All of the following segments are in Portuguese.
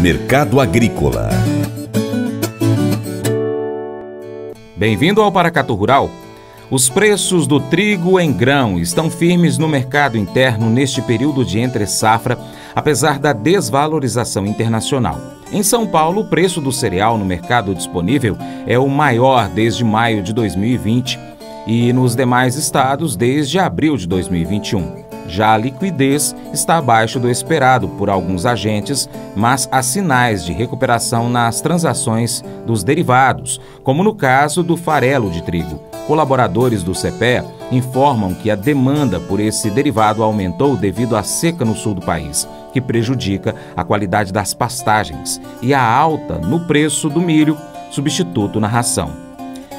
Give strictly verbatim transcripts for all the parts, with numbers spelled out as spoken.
Mercado Agrícola. Bem-vindo ao Paracatu Rural. Os preços do trigo em grão estão firmes no mercado interno neste período de entre-safra, apesar da desvalorização internacional. Em São Paulo, o preço do cereal no mercado disponível é o maior desde maio de dois mil e vinte e nos demais estados desde abril de dois mil e vinte e um. Já a liquidez está abaixo do esperado por alguns agentes, mas há sinais de recuperação nas transações dos derivados, como no caso do farelo de trigo. Colaboradores do C P E informam que a demanda por esse derivado aumentou devido à seca no sul do país, que prejudica a qualidade das pastagens, e a alta no preço do milho, substituto na ração.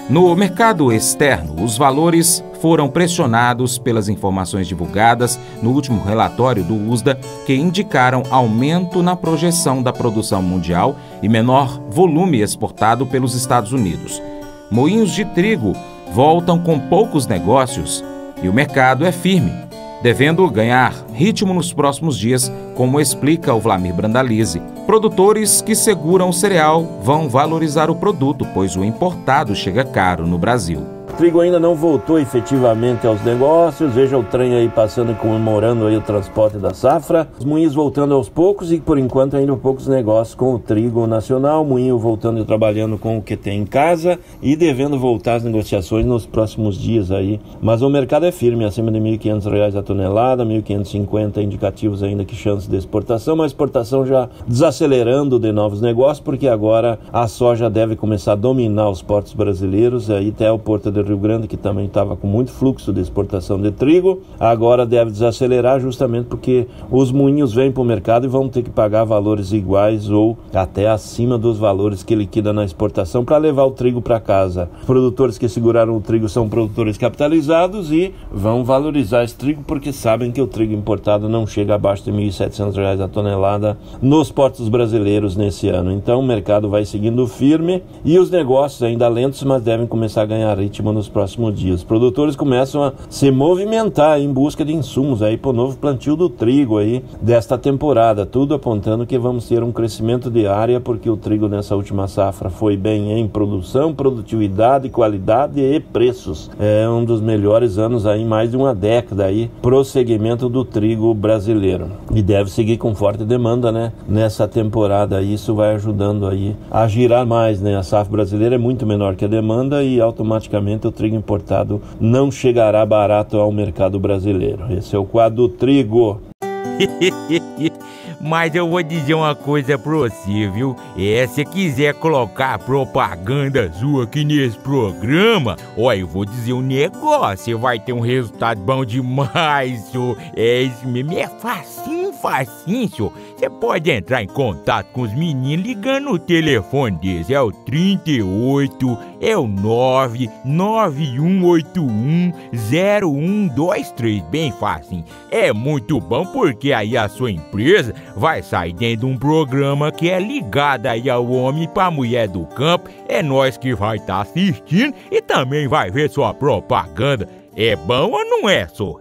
No mercado externo, os valores foram pressionados pelas informações divulgadas no último relatório do U S D A, que indicaram aumento na projeção da produção mundial e menor volume exportado pelos Estados Unidos. Moinhos de trigo voltam com poucos negócios e o mercado é firme, devendo ganhar ritmo nos próximos dias, como explica o Vlamir Brandalizze. Produtores que seguram o cereal vão valorizar o produto, pois o importado chega caro no Brasil. O trigo ainda não voltou efetivamente aos negócios. Veja o trem aí passando, comemorando aí o transporte da safra. Os moinhos voltando aos poucos e, por enquanto, ainda poucos negócios com o trigo nacional. O moinho voltando e trabalhando com o que tem em casa e devendo voltar as negociações nos próximos dias aí. Mas o mercado é firme, acima de mil e quinhentos reais a tonelada, mil quinhentos e cinquenta indicativos ainda que chance de exportação, mas exportação já desacelerando de novos negócios, porque agora a soja deve começar a dominar os portos brasileiros, aí até o porto de Rio Grande, que também estava com muito fluxo de exportação de trigo, agora deve desacelerar justamente porque os moinhos vêm para o mercado e vão ter que pagar valores iguais ou até acima dos valores que liquida na exportação para levar o trigo para casa. Produtores que seguraram o trigo são produtores capitalizados e vão valorizar esse trigo porque sabem que o trigo importado não chega abaixo de mil e setecentos reais a tonelada nos portos brasileiros nesse ano. Então o mercado vai seguindo firme e os negócios ainda lentos, mas devem começar a ganhar ritmo nos próximos dias. Os produtores começam a se movimentar em busca de insumos aí para o novo plantio do trigo aí desta temporada, tudo apontando que vamos ter um crescimento de área, porque o trigo nessa última safra foi bem em produção, produtividade, qualidade e preços. É um dos melhores anos aí, mais de uma década aí, pro segmento do trigo brasileiro, e deve seguir com forte demanda, né, nessa temporada. Isso vai ajudando aí a girar mais, né, a safra brasileira é muito menor que a demanda e automaticamente o trigo importado não chegará barato ao mercado brasileiro. Esse é o quadro do trigo. Mas eu vou dizer uma coisa pra você, viu? É, se quiser colocar propaganda sua aqui nesse programa, ó, eu vou dizer um negócio, você vai ter um resultado bom demais, senhor. É isso mesmo, é facinho, facinho, senhor. Você pode entrar em contato com os meninos ligando o telefone deles, é o trinta e oito, é o nove nove um oito um zero um dois três, bem facinho. É muito bom porque aí a sua empresa vai sair dentro de um programa que é ligado aí ao homem para a mulher do campo. É nós que vai estar tá assistindo e também vai ver sua propaganda. É bom ou não é, só?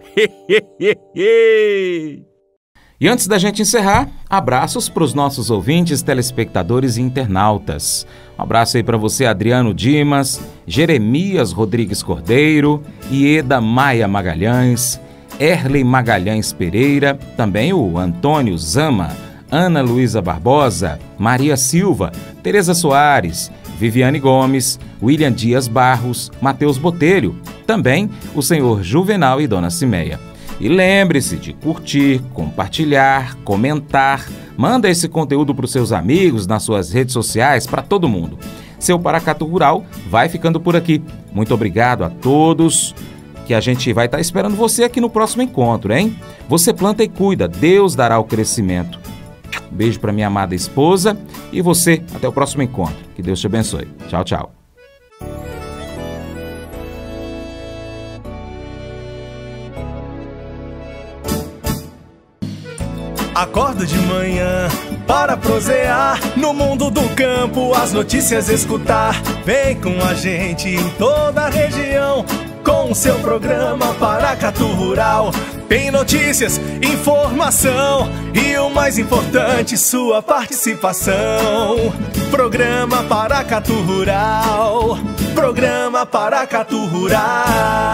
E antes da gente encerrar, abraços para os nossos ouvintes, telespectadores e internautas. Um abraço aí para você, Adriano Dimas, Jeremias Rodrigues Cordeiro, Ieda Maia Magalhães, Erley Magalhães Pereira, também o Antônio Zama, Ana Luísa Barbosa, Maria Silva, Tereza Soares, Viviane Gomes, William Dias Barros, Matheus Botelho, também o senhor Juvenal e Dona Cimeia. E lembre-se de curtir, compartilhar, comentar, manda esse conteúdo para os seus amigos, nas suas redes sociais, para todo mundo. Seu Paracatu Rural vai ficando por aqui. Muito obrigado a todos. Que a gente vai estar esperando você aqui no próximo encontro, hein? Você planta e cuida, Deus dará o crescimento. Beijo para minha amada esposa e você, até o próximo encontro. Que Deus te abençoe. Tchau, tchau. Acorda de manhã para prosear, no mundo do campo as notícias escutar. Vem com a gente em toda a região, com o seu programa Paracatu Rural. Tem notícias, informação e o mais importante, sua participação. Programa Paracatu Rural, Programa Paracatu Rural.